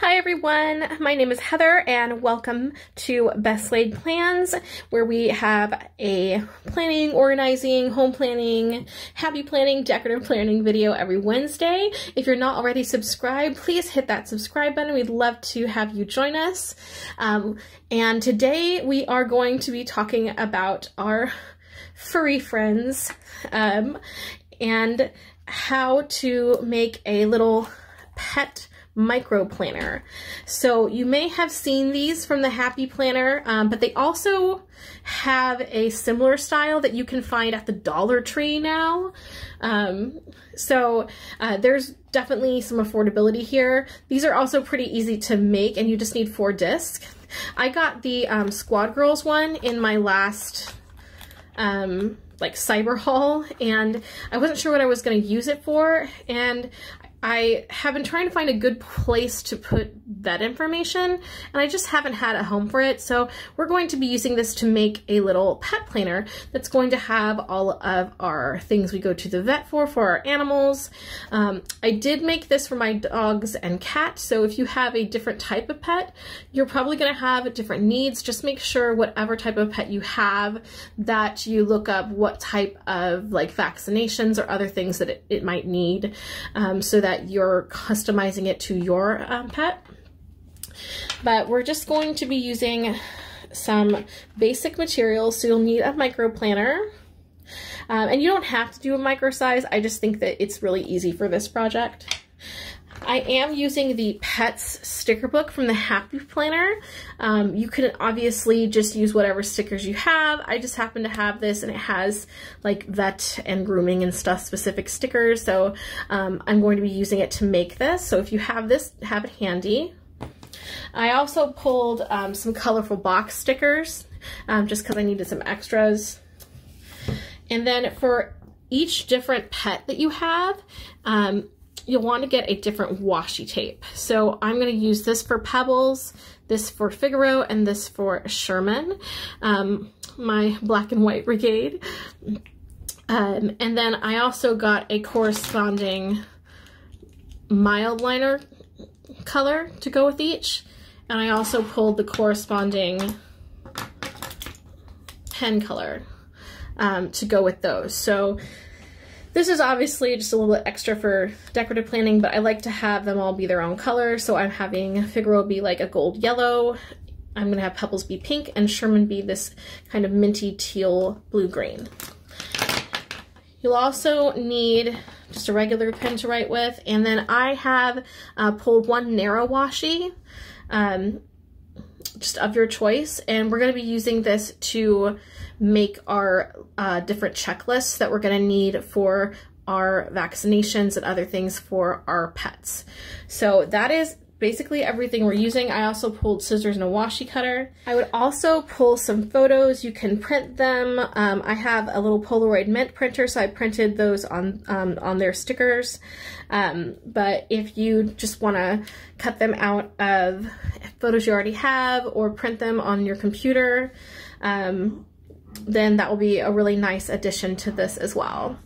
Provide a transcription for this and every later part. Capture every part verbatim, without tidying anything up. Hi everyone, my name is Heather and welcome to Best Slayed Plans, where we have a planning, organizing, home planning, happy planning, decorative planning video every Wednesday. If you're not already subscribed, please hit that subscribe button. We'd love to have you join us. Um, and today we are going to be talking about our furry friends um, and how to make a little pet micro planner. So you may have seen these from the Happy Planner, um, but they also have a similar style that you can find at the Dollar Tree now. Um, so uh, there's definitely some affordability here. These are also pretty easy to make and you just need four discs. I got the um, Squad Girls one in my last um, like cyber haul, and I wasn't sure what I was going to use it for, and I have been trying to find a good place to put that information, and I just haven't had a home for it. So we're going to be using this to make a little pet planner that's going to have all of our things we go to the vet for, for our animals. Um, I did make this for my dogs and cats, so if you have a different type of pet, you're probably going to have different needs. Just make sure whatever type of pet you have that you look up what type of like vaccinations or other things that it, it might need, um, so that you're customizing it to your um, pet. But we're just going to be using some basic materials. So you'll need a micro planner, um, and you don't have to do a micro size. I just think that it's really easy for this project. I am using the Pets sticker book from the Happy Planner. Um, you can obviously just use whatever stickers you have. I just happen to have this, and it has like vet and grooming and stuff specific stickers. So um, I'm going to be using it to make this. So if you have this, have it handy. I also pulled um, some colorful box stickers um, just because I needed some extras. And then for each different pet that you have, um, you'll want to get a different washi tape. So I'm going to use this for Pebbles, this for Figaro, and this for Sherman, um, my black and white brigade. Um, and then I also got a corresponding mildliner color to go with each. And I also pulled the corresponding pen color um, to go with those. So this is obviously just a little bit extra for decorative planning, but I like to have them all be their own color. So I'm having Figaro be like a gold yellow. I'm going to have Pebbles be pink and Sherman be this kind of minty teal blue-green. You'll also need just a regular pen to write with. And then I have uh, pulled one narrow washi, um, just of your choice. And we're going to be using this to make our uh, different checklists that we're going to need for our vaccinations and other things for our pets. So that is basically everything we're using. I also pulled scissors and a washi cutter. I would also pull some photos. You can print them. Um, I have a little Polaroid Mint printer, so I printed those on um, on their stickers. Um, but if you just want to cut them out of photos you already have or print them on your computer, um, then that will be a really nice addition to this as well.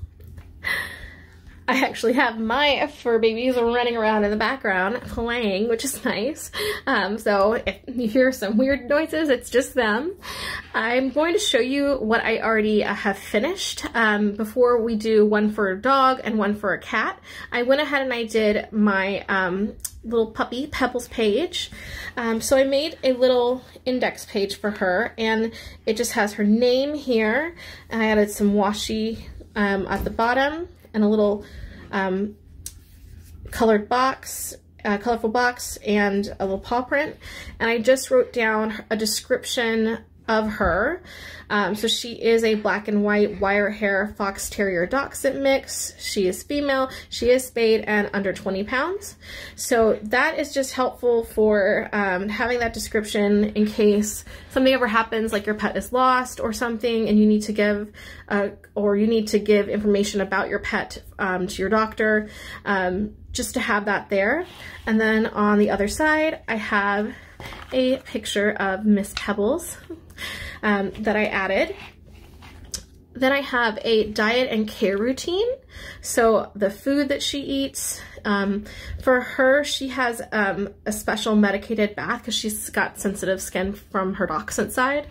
I actually have my fur babies running around in the background playing, which is nice. Um, so if you hear some weird noises, it's just them. I'm going to show you what I already uh, have finished. Um, before we do one for a dog and one for a cat, I went ahead and I did my um, little puppy Pebbles page. Um, so I made a little index page for her, and it just has her name here. And I added some washi um, at the bottom, and a little um, colored box, uh, colorful box, and a little paw print. And I just wrote down a description of her. Um, so she is a black and white wire hair fox terrier dachshund mix. She is female, she is spayed and under twenty pounds. So that is just helpful for um, having that description in case something ever happens, like your pet is lost or something, and you need to give uh, or you need to give information about your pet um, to your doctor, um, just to have that there. And then on the other side, I have a picture of Miss Pebbles um, that I added. Then I have a diet and care routine. So the food that she eats, um, for her, she has um, a special medicated bath because she's got sensitive skin from her dachshund side.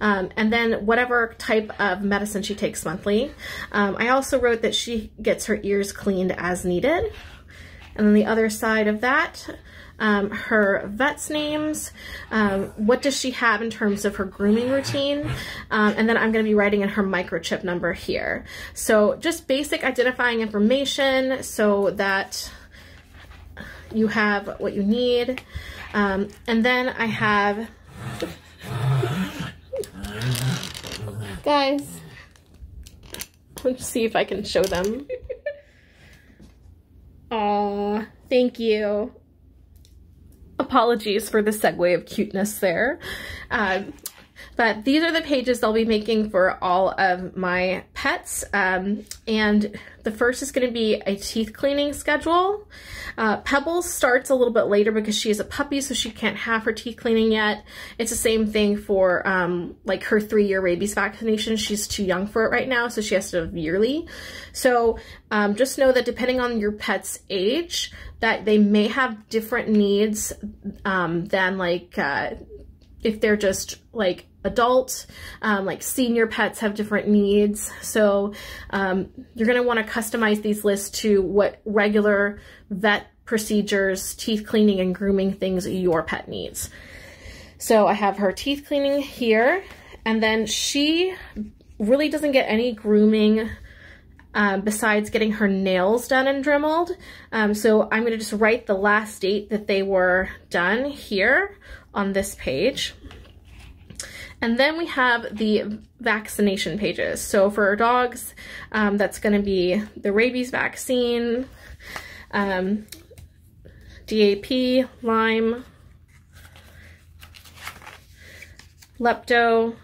Um, and then whatever type of medicine she takes monthly. Um, I also wrote that she gets her ears cleaned as needed. And then the other side of that, um, her vet's names, um, what does she have in terms of her grooming routine, um, and then I'm going to be writing in her microchip number here. So just basic identifying information so that you have what you need. Um, and then I have, guys, let's see if I can show them. Aw, thank you. Apologies for the segue of cuteness there. Um, but these are the pages I'll be making for all of my pets. Um, and the first is going to be a teeth cleaning schedule. Uh, Pebbles starts a little bit later because she is a puppy, so she can't have her teeth cleaning yet. It's the same thing for um, like her three-year rabies vaccination. She's too young for it right now, so she has to have yearly. So um, just know that depending on your pet's age, that they may have different needs um, than like uh, if they're just like adult, um, like senior pets have different needs. So um, you're going to want to customize these lists to what regular vet procedures, teeth cleaning and grooming things your pet needs. So I have her teeth cleaning here, and then she really doesn't get any grooming Um, besides getting her nails done and dremeled. Um, so I'm going to just write the last date that they were done here on this page. And then we have the vaccination pages. So for our dogs, um, that's going to be the rabies vaccine, um, D A P, Lyme, lepto.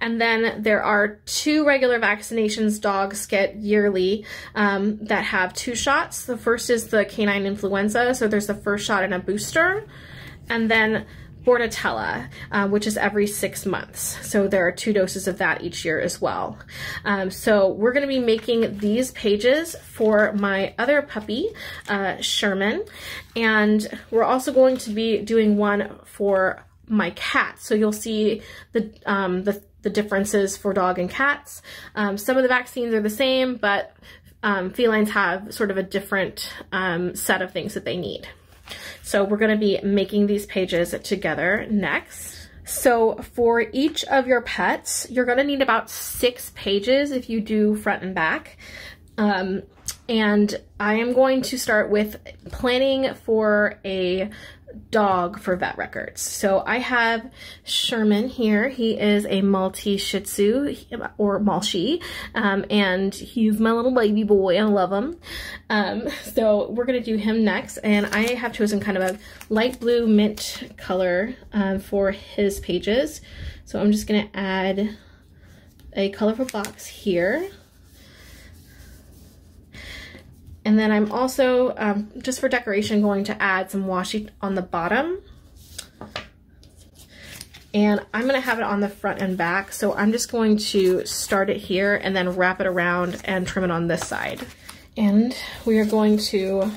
And then there are two regular vaccinations dogs get yearly um, that have two shots. The first is the canine influenza, so there's the first shot and a booster. And then Bordetella, uh, which is every six months. So there are two doses of that each year as well. Um, so we're going to be making these pages for my other puppy, uh, Sherman. And we're also going to be doing one for my cat. So you'll see the, um, the the differences for dog and cats. Um, some of the vaccines are the same, but um, felines have sort of a different um, set of things that they need. So we're going to be making these pages together next. So for each of your pets, you're going to need about six pages if you do front and back. Um, and I am going to start with planning for a dog for vet records. So I have Sherman here. He is a Maltese Shih Tzu or Malshi, um, and he's my little baby boy. I love him. Um, so we're going to do him next, and I have chosen kind of a light blue mint color um, for his pages. So I'm just going to add a colorful box here. And then I'm also, um, just for decoration, going to add some washi on the bottom. And I'm going to have it on the front and back, so I'm just going to start it here and then wrap it around and trim it on this side. And we are going to,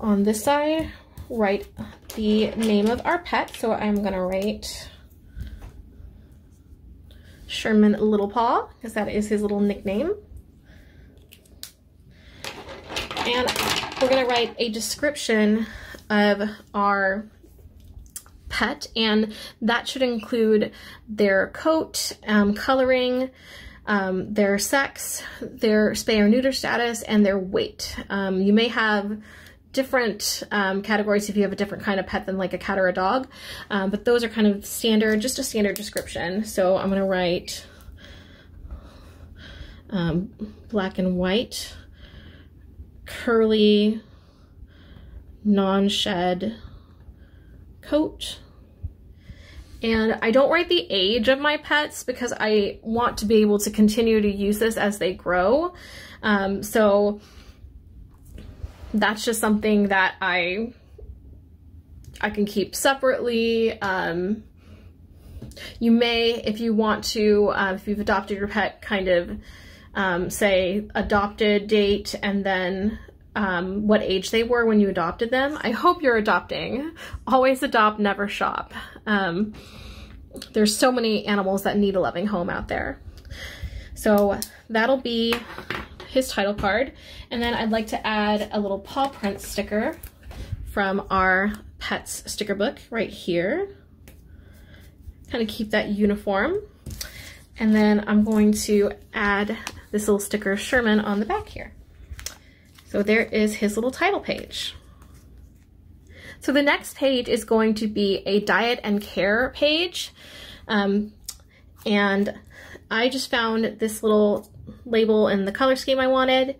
on this side, write the name of our pet. So I'm going to write Sherman Little Paw, because that is his little nickname. And we're going to write a description of our pet, and that should include their coat, um, coloring, um, their sex, their spay or neuter status, and their weight. Um, you may have different um, categories if you have a different kind of pet than like a cat or a dog, um, but those are kind of standard, just a standard description. So I'm going to write um, black and white, curly, non-shed coat. And I don't write the age of my pets because I want to be able to continue to use this as they grow. Um, so that's just something that I, I can keep separately. Um, you may, if you want to, uh, if you've adopted your pet, kind of um, say adopted date and then um, what age they were when you adopted them. I hope you're adopting. Always adopt, never shop. Um, there's so many animals that need a loving home out there. So that'll be his title card. And then I'd like to add a little paw print sticker from our pets sticker book right here. Kind of keep that uniform. And then I'm going to add this little sticker Sherman on the back here. So there is his little title page. So the next page is going to be a diet and care page. Um, and I just found this little label in the color scheme I wanted,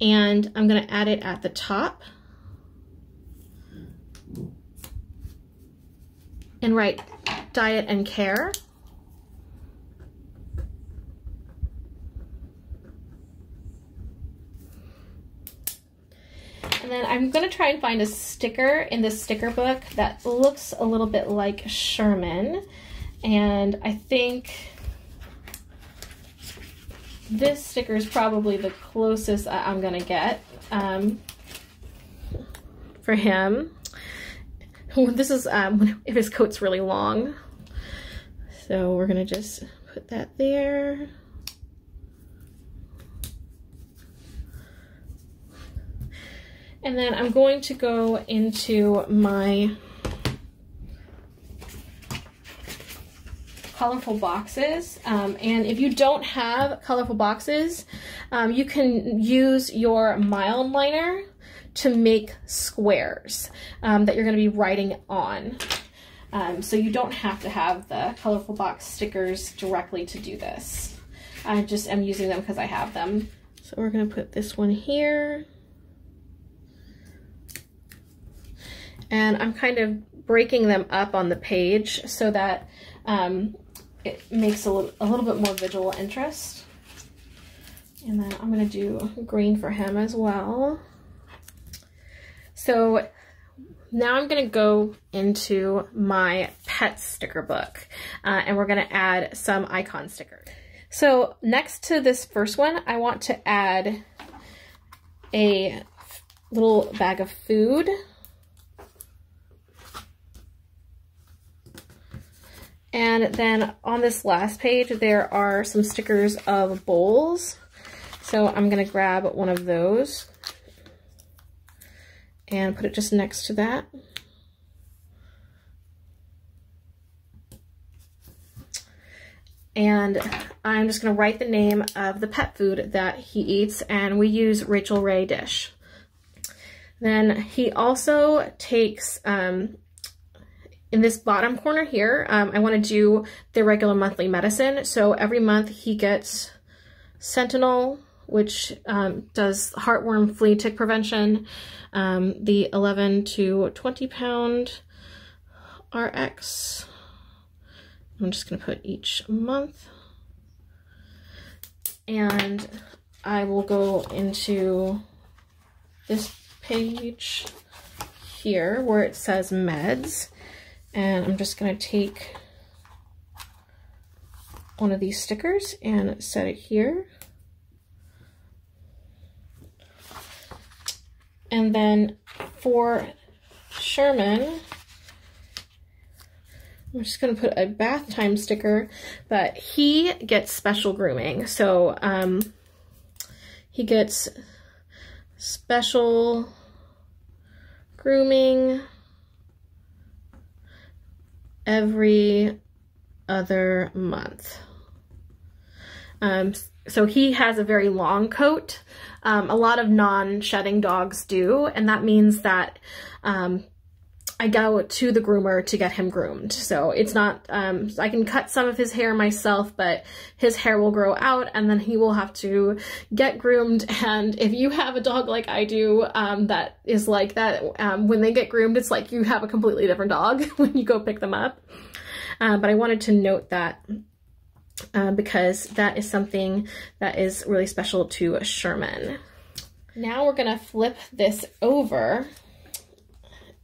and I'm going to add it at the top. And write diet and care. And then I'm going to try and find a sticker in this sticker book that looks a little bit like Sherman. And I think this sticker is probably the closest I'm going to get um, for him. This is um, if his coat's really long. So we're going to just put that there. And then I'm going to go into my colorful boxes. Um, and if you don't have colorful boxes, um, you can use your mild liner to make squares um, that you're going to be writing on. Um, so you don't have to have the colorful box stickers directly to do this. I just am using them because I have them. So we're going to put this one here. And I'm kind of breaking them up on the page so that um, it makes a little, a little bit more visual interest. And then I'm going to do green for him as well. So now I'm going to go into my pet sticker book uh, and we're going to add some icon stickers. So next to this first one, I want to add a little bag of food. And then on this last page, there are some stickers of bowls. So I'm going to grab one of those and put it just next to that. And I'm just going to write the name of the pet food that he eats, and we use Rachael Ray dish. Then he also takes, um, in this bottom corner here, um, I want to do the regular monthly medicine. So every month he gets Sentinel, which um, does heartworm flea tick prevention, um, the eleven to twenty pound R X. I'm just going to put each month. And I will go into this page here where it says meds. And I'm just going to take one of these stickers and set it here. And then for Sherman, I'm just going to put a bath time sticker, but he gets special grooming. So um, he gets special grooming every other month. Um, so he has a very long coat. Um, a lot of non-shedding dogs do, and that means that um, I go to the groomer to get him groomed. So it's not, um, I can cut some of his hair myself, but his hair will grow out and then he will have to get groomed. And if you have a dog like I do, um, that is like that, um, when they get groomed, it's like you have a completely different dog when you go pick them up. Uh, but I wanted to note that Uh, because that is something that is really special to Sherman. Now we're gonna flip this over,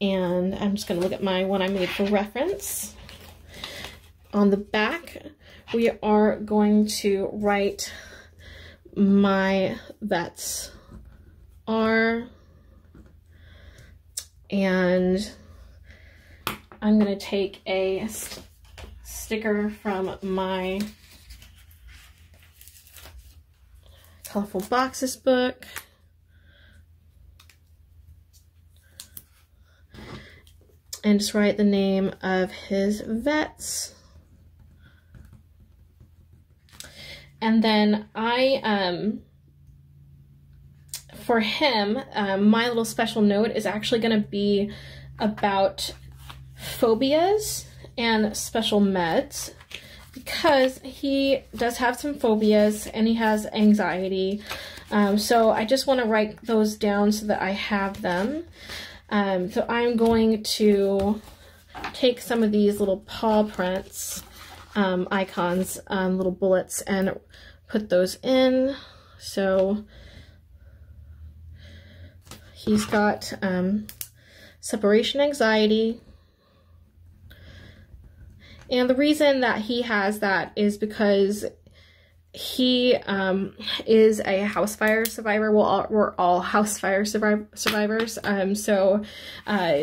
and I'm just gonna look at my one I made for reference. On the back, we are going to write my vets are, and I'm gonna take a st sticker from my Colorful Boxes book, and just write the name of his vets. And then I, um, for him, um, my little special note is actually going to be about phobias and special meds, because he does have some phobias and he has anxiety. Um, so I just want to write those down so that I have them. Um, so I'm going to take some of these little paw prints, Um, icons, um, little bullets, and put those in. So he's got um, separation anxiety, and the reason that he has that is because he um, is a house fire survivor. We'll all, we're all house fire surviv survivors, um, so uh,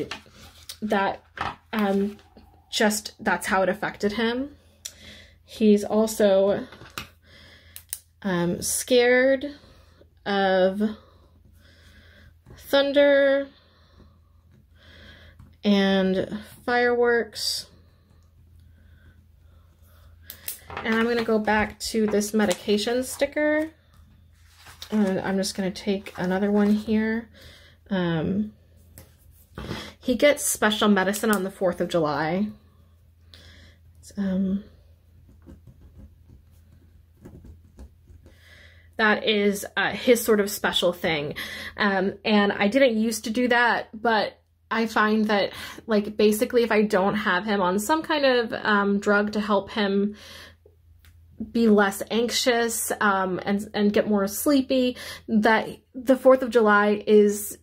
that um, just that's how it affected him. He's also um, scared of thunder and fireworks. And I'm going to go back to this medication sticker, and I'm just going to take another one here. Um, he gets special medicine on the fourth of July. It's, um... That is uh, his sort of special thing. Um, and I didn't used to do that, but I find that, like, basically if I don't have him on some kind of um, drug to help him be less anxious um, and, and get more sleepy, that the fourth of July is,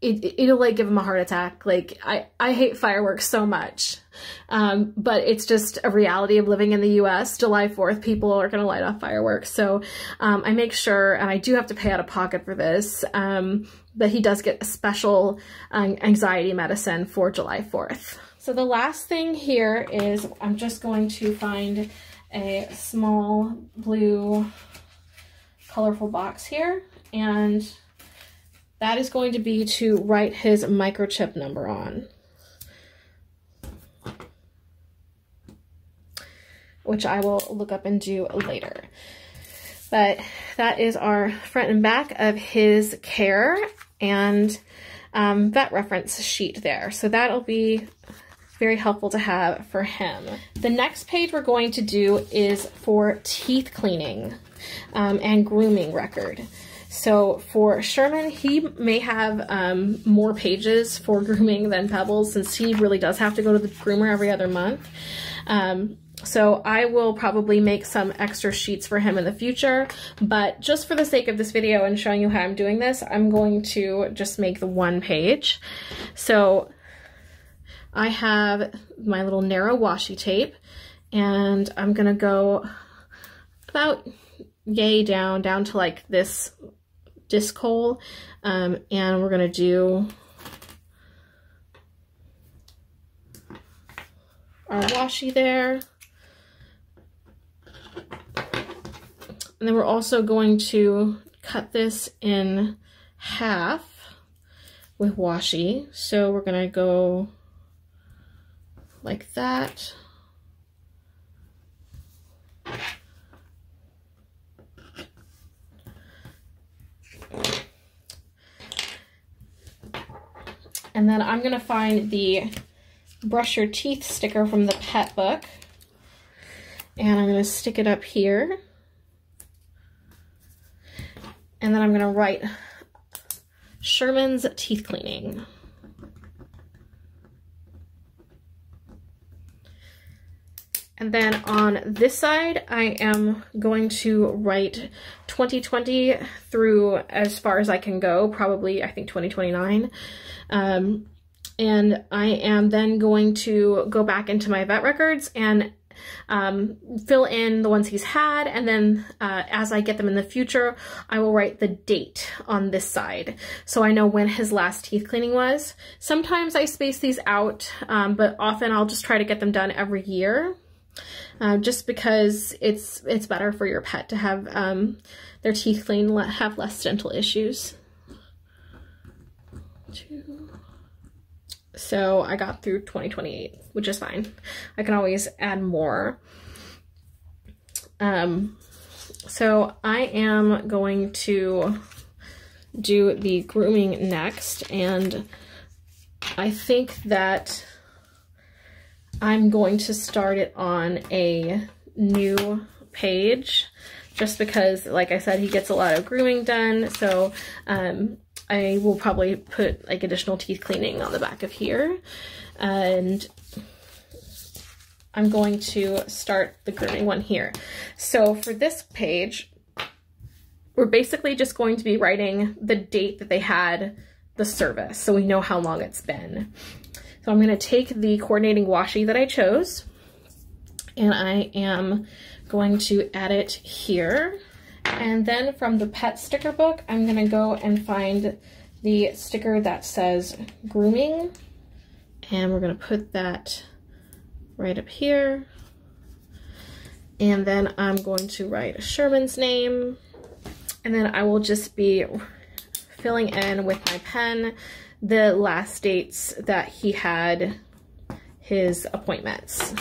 it, it'll, like, give him a heart attack. Like, I, I hate fireworks so much, um, but it's just a reality of living in the U S July fourth, people are going to light off fireworks. So um, I make sure, and I do have to pay out of pocket for this, um, but he does get a special um, anxiety medicine for July fourth. So the last thing here is I'm just going to find a small blue colorful box here, and that is going to be to write his microchip number on, which I will look up and do later. But that is our front and back of his care and um, vet reference sheet there. So that'll be very helpful to have for him. The next page we're going to do is for teeth cleaning um, and grooming record. So for Sherman, he may have um, more pages for grooming than Pebbles, since he really does have to go to the groomer every other month. Um, so I will probably make some extra sheets for him in the future, but just for the sake of this video and showing you how I'm doing this, I'm going to just make the one page. So I have my little narrow washi tape, and I'm going to go about yay down, down to like this disc hole, um, and we're gonna do our washi there, and then we're also going to cut this in half with washi, so we're gonna go like that, and then I'm gonna find the brush your teeth sticker from the pet book, and I'm gonna stick it up here, and then I'm gonna write Sherman's teeth cleaning. And then on this side, I am going to write twenty twenty through as far as I can go, probably I think twenty twenty-nine. Um, and I am then going to go back into my vet records and um, fill in the ones he's had, and then uh, as I get them in the future, I will write the date on this side so I know when his last teeth cleaning was. Sometimes I space these out, um, but often I'll just try to get them done every year. Uh, just because it's it's better for your pet to have um, their teeth clean, le have less dental issues. Two. So I got through twenty twenty-eight, which is fine. I can always add more. Um, so I am going to do the grooming next, and I think that I'm going to start it on a new page just because, like I said, he gets a lot of grooming done, so um, I will probably put like additional teeth cleaning on the back of here, and I'm going to start the grooming one here. So for this page, we're basically just going to be writing the date that they had the service so we know how long it's been. So I'm going to take the coordinating washi that I chose, and I am going to add it here. And then from the pet sticker book, I'm going to go and find the sticker that says grooming, and we're going to put that right up here. And then I'm going to write Sherman's name, and then I will just be filling in with my pen the last dates that he had his appointments.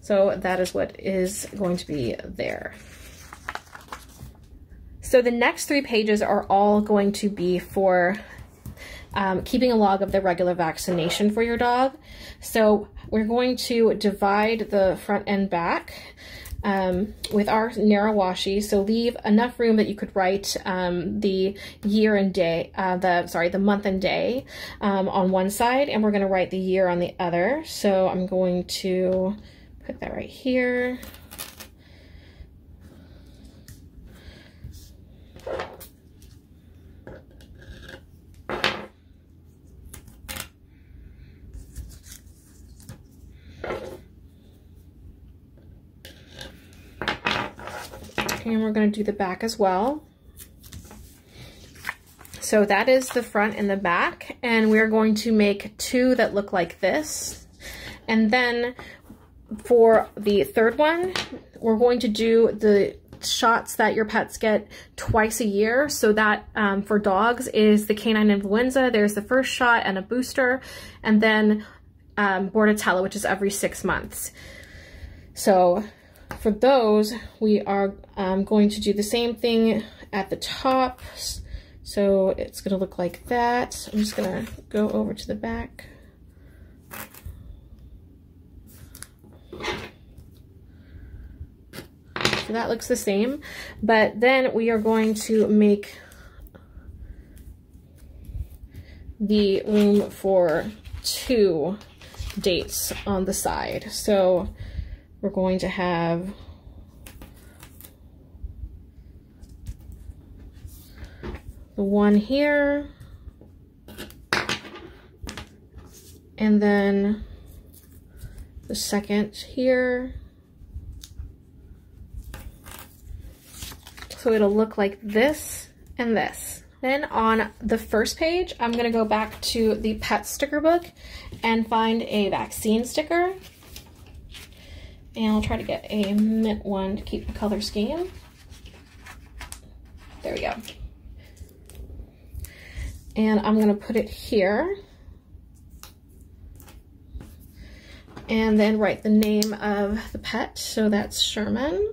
So that is what is going to be there. So the next three pages are all going to be for um, keeping a log of the regular vaccination for your dog. So we're going to divide the front and back Um, with our narrow washi, so leave enough room that you could write um, the year and day, uh, the sorry, the month and day um, on one side, and we're going to write the year on the other. So I'm going to put that right here. And we're going to do the back as well. So that is the front and the back, and we're going to make two that look like this. And then for the third one, we're going to do the shots that your pets get twice a year. So that um, for dogs is the canine influenza. There's the first shot and a booster, and then um, Bordetella, which is every six months. So for those, we are um, going to do the same thing at the top, so it's going to look like that. I'm just going to go over to the back. So that looks the same, but then we are going to make the room for two dates on the side. So we're going to have the one here, and then the second here. So it'll look like this and this. Then on the first page, I'm going to go back to the pet sticker book and find a vaccine sticker. And I'll try to get a mint one to keep the color scheme. There we go. And I'm going to put it here. And then write the name of the pet. So that's Sherman.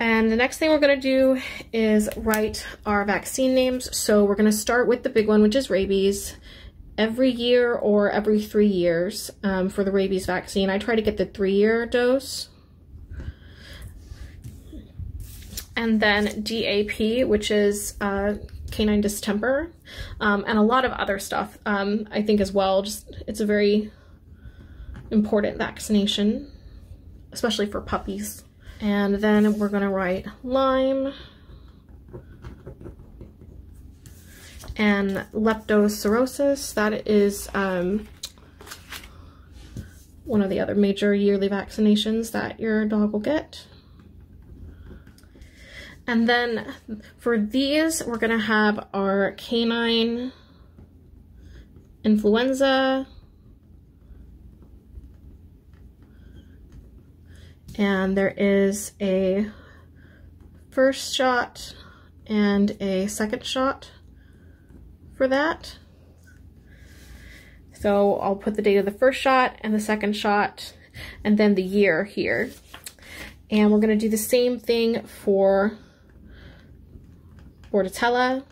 And the next thing we're going to do is write our vaccine names. So we're going to start with the big one, which is rabies. Every year or every three years um, for the rabies vaccine. I try to get the three-year dose. And then D A P, which is uh, canine distemper, um, and a lot of other stuff, um, I think as well. Just, it's a very important vaccination, especially for puppies. And then we're gonna write Lyme, and leptospirosis, that is um, one of the other major yearly vaccinations that your dog will get. And then for these, we're going to have our canine influenza and there is a first shot and a second shot for that. So I'll put the date of the first shot and the second shot and then the year here. And we're going to do the same thing for Bordetella.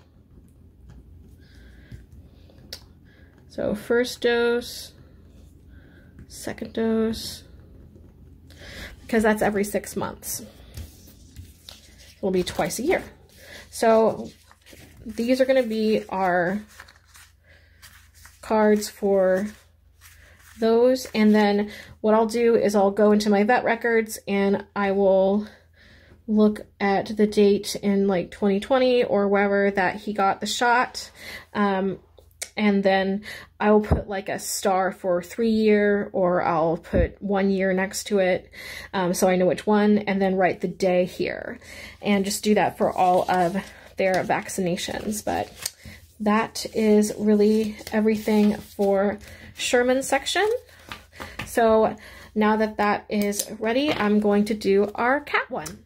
So first dose, second dose, because that's every six months. It'll be twice a year. So these are going to be our cards for those. And then what I'll do is I'll go into my vet records and I will look at the date in like twenty twenty or wherever that he got the shot. Um, and then I will put like a star for three year or I'll put one year next to it um, so I know which one, and then write the day here and just do that for all of their vaccinations. But that is really everything for Sherman section. So now that that is ready, I'm going to do our cat one.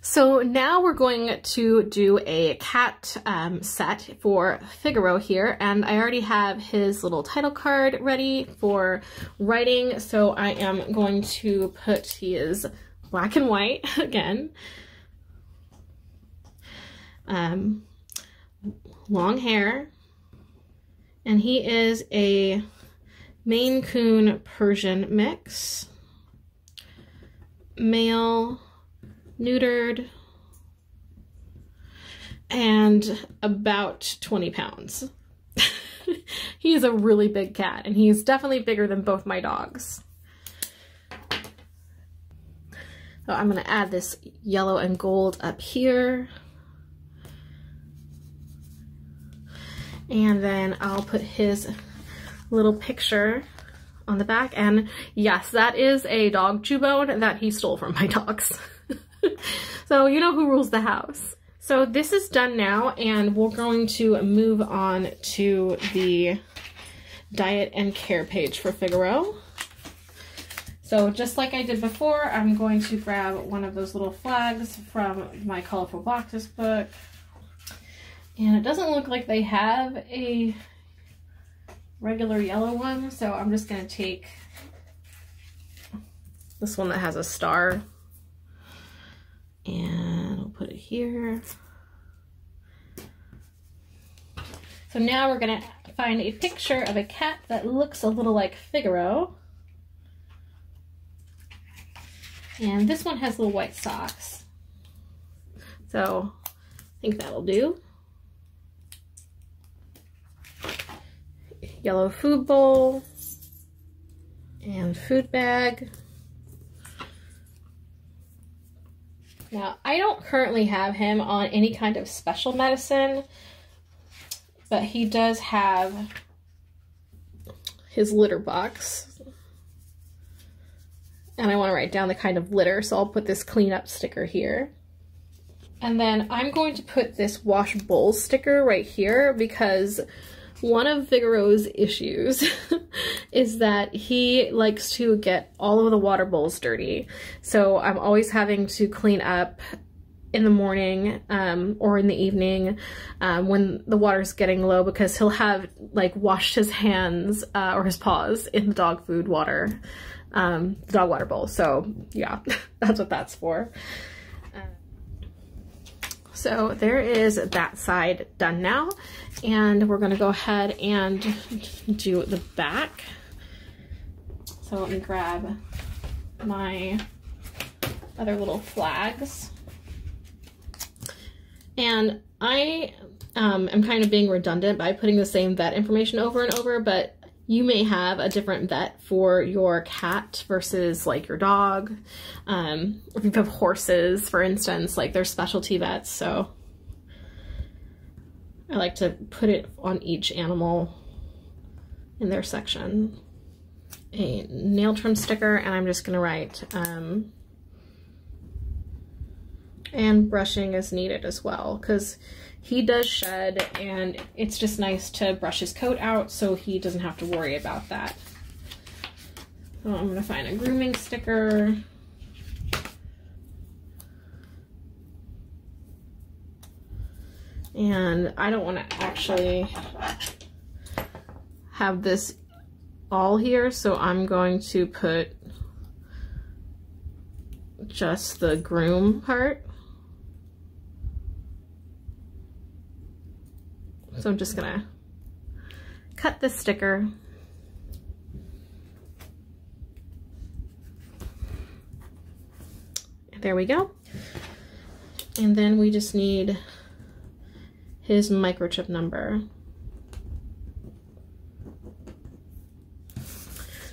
So now we're going to do a cat um, set for Figaro here, and I already have his little title card ready for writing, so I am going to put his black and white again. Um, long hair, and he is a Maine Coon Persian mix, male, neutered, and about twenty pounds. He is a really big cat, and he's definitely bigger than both my dogs. So I'm going to add this yellow and gold up here. And then I'll put his little picture on the back. And yes, that is a dog chew bone that he stole from my dogs. So you know who rules the house. So this is done now, and we're going to move on to the diet and care page for Figaro. So just like I did before, I'm going to grab one of those little flags from my colorful boxes book. And it doesn't look like they have a regular yellow one, so I'm just going to take this one that has a star, and I'll put it here. So now we're going to find a picture of a cat that looks a little like Figaro. And this one has little white socks. So I think that'll do. Yellow food bowl and food bag. Now, I don't currently have him on any kind of special medicine, but he does have his litter box. And I want to write down the kind of litter, so I'll put this cleanup sticker here. And then I'm going to put this wash bowl sticker right here because one of Figaro's issues is that he likes to get all of the water bowls dirty. So I'm always having to clean up in the morning um, or in the evening um, when the water's getting low, because he'll have like washed his hands uh, or his paws in the dog food water, um, the dog water bowl. So yeah, that's what that's for. So there is that side done now, and we're going to go ahead and do the back. So let me grab my other little flags. And I um, am kind of being redundant by putting the same vet information over and over, but you may have a different vet for your cat versus like your dog. Um, if you have horses, for instance, like they're specialty vets. So I like to put it on each animal in their section. a nail trim sticker, and I'm just going to write um, and brushing is needed as well, because he does shed, and it's just nice to brush his coat out so he doesn't have to worry about that. So I'm going to find a grooming sticker. And I don't want to actually have this all here, so I'm going to put just the groom part. So I'm just gonna cut this sticker. There we go. And then we just need his microchip number.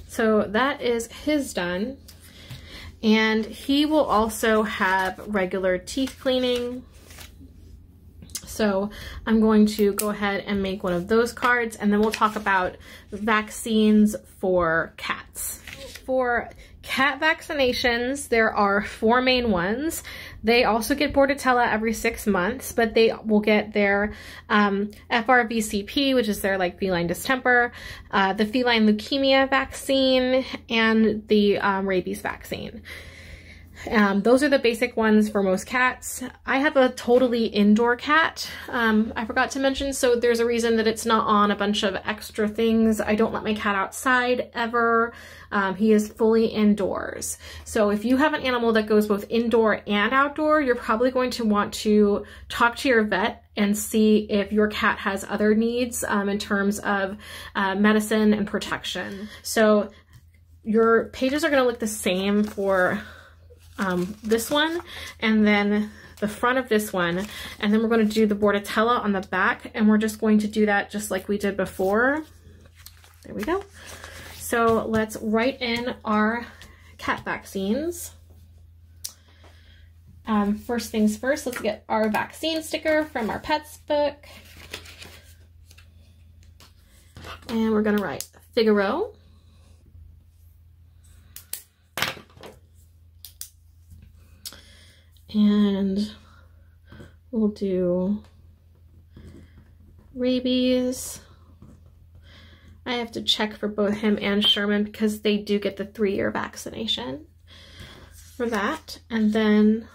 So that is his done. And he will also have regular teeth cleaning. So I'm going to go ahead and make one of those cards, and then we'll talk about vaccines for cats. For cat vaccinations, there are four main ones. They also get Bordetella every six months, but they will get their um, F R V C P, which is their like feline distemper, uh, the feline leukemia vaccine, and the um, rabies vaccine. Um, those are the basic ones for most cats. I have a totally indoor cat, um, I forgot to mention, so there's a reason that it's not on a bunch of extra things. I don't let my cat outside ever. Um, he is fully indoors. So if you have an animal that goes both indoor and outdoor, you're probably going to want to talk to your vet and see if your cat has other needs um, in terms of uh, medicine and protection. So your pages are going to look the same for Um, this one, and then the front of this one, and then we're going to do the Bordetella on the back, and we're just going to do that just like we did before. There we go. So let's write in our cat vaccines. Um, first things first, let's get our vaccine sticker from our pets book, and we're going to write Figaro. And we'll do rabies. I have to check for both him and Sherman because they do get the three-year vaccination for that. And then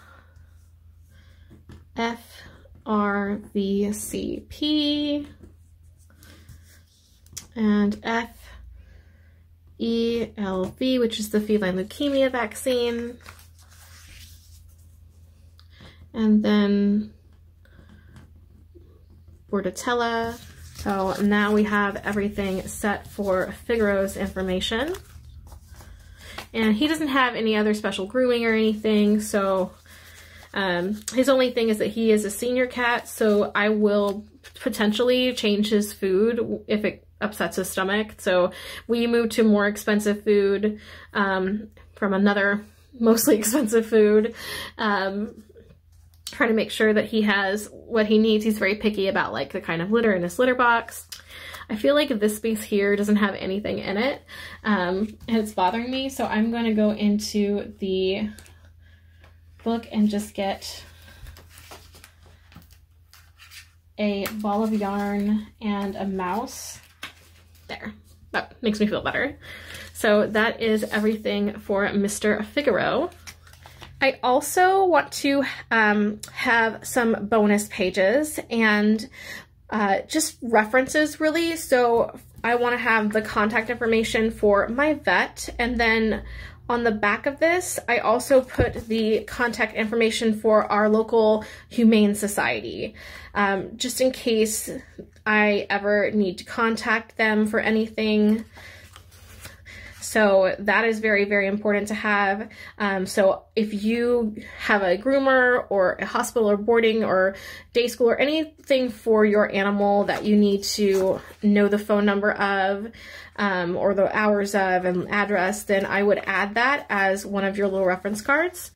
F R V C P and F E L V, which is the feline leukemia vaccine. And then Bordetella. So now we have everything set for Figaro's information. And he doesn't have any other special grooming or anything, so um, his only thing is that he is a senior cat, so I will potentially change his food if it upsets his stomach. So we moved to more expensive food um, from another mostly expensive food. Um, Try to make sure that he has what he needs. He's very picky about like the kind of litter in his litter box. I feel like this space here doesn't have anything in it, um, and it's bothering me, so I'm going to go into the book and just get a ball of yarn and a mouse. There. That makes me feel better. So that is everything for Mister Figaro. I also want to um, have some bonus pages and uh, just references, really. So I want to have the contact information for my vet, and then on the back of this I also put the contact information for our local humane society, um, just in case I ever need to contact them for anything. So that is very, very important to have. Um, so if you have a groomer or a hospital or boarding or day school, or anything for your animal that you need to know the phone number of um, or the hours of and address, then I would add that as one of your little reference cards.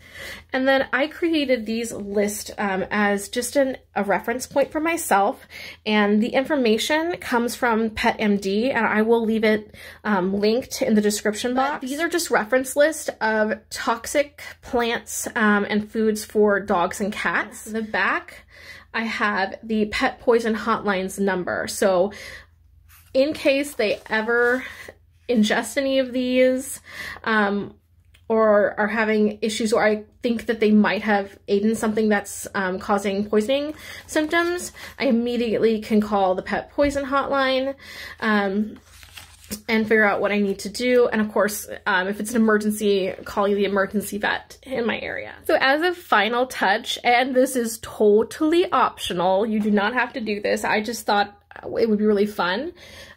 And then I created these lists um, as just an, a reference point for myself, and the information comes from Pet M D, and I will leave it um, linked in the description box. But these are just reference lists of toxic plants um, and foods for dogs and cats. In the back, I have the Pet Poison Hotline's number. So in case they ever ingest any of these um, or are having issues, or I think that they might have eaten something that's um, causing poisoning symptoms, I immediately can call the Pet Poison Hotline um, and figure out what I need to do. And of course, um, if it's an emergency, calling the emergency vet in my area. So as a final touch, and this is totally optional, you do not have to do this, I just thought it would be really fun.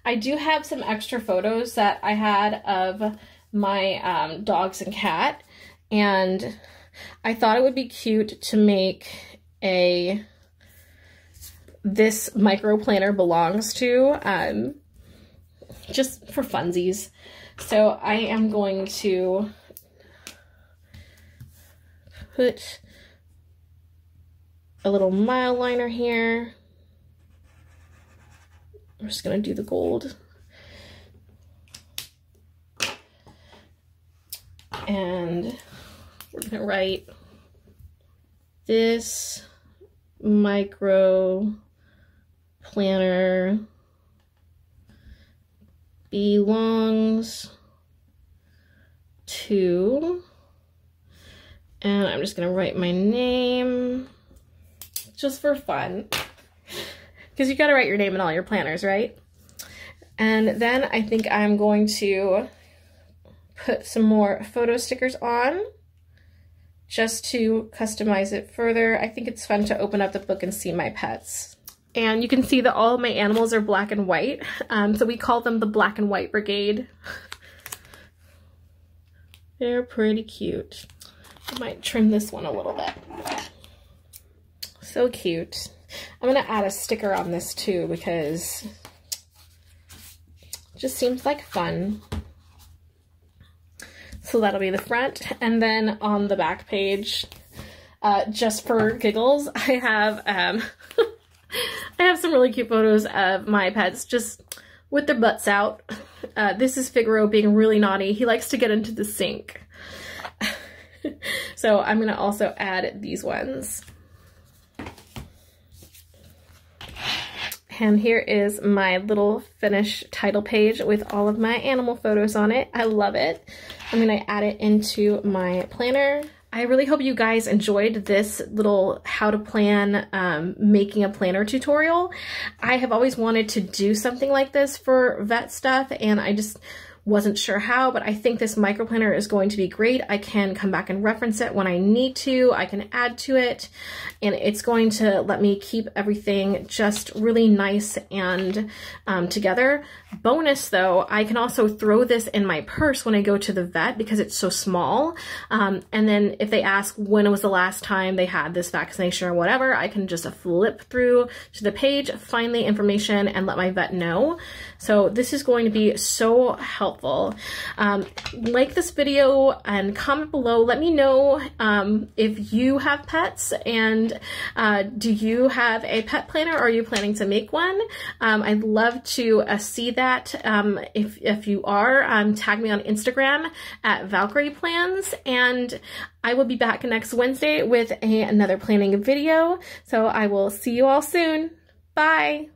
I do have some extra photos that I had of my um, dogs and cat, and I thought it would be cute to make a This Micro Planner Belongs To, um, just for funsies. So I am going to put a little mild liner here. I'm just gonna do the gold. And we're gonna write This Micro Planner Belongs To, and I'm just gonna write my name just for fun. Because you gotta write your name in all your planners, right? And then I think I'm going to put some more photo stickers on just to customize it further. I think it's fun to open up the book and see my pets. And you can see that all of my animals are black and white. Um, so we call them the Black and White Brigade. They're pretty cute. I might trim this one a little bit. So cute. I'm going to add a sticker on this too, because it just seems like fun. So that'll be the front. And then on the back page, uh, just for giggles, I have, um, I have some really cute photos of my pets just with their butts out. Uh, this is Figaro being really naughty. He likes to get into the sink. So I'm going to also add these ones. And here is my little finished title page with all of my animal photos on it. I love it. I'm going to add it into my planner. I really hope you guys enjoyed this little how to plan um, making a planner tutorial. I have always wanted to do something like this for vet stuff, and I just wasn't sure how, but I think this micro planner is going to be great. I can come back and reference it when I need to. I can add to it, and it's going to let me keep everything just really nice and um, together. Bonus though, I can also throw this in my purse when I go to the vet because it's so small. Um, and then if they ask when was the last time they had this vaccination or whatever, I can just flip through to the page, find the information, and let my vet know. So this is going to be so helpful. Um, like this video and comment below. Let me know um, if you have pets, and uh, do you have a pet planner, or are you planning to make one? Um, I'd love to uh, see that. Um, if, if you are, um, tag me on Instagram at Valkyrie Plans, and I will be back next Wednesday with a, another planning video. So I will see you all soon. Bye!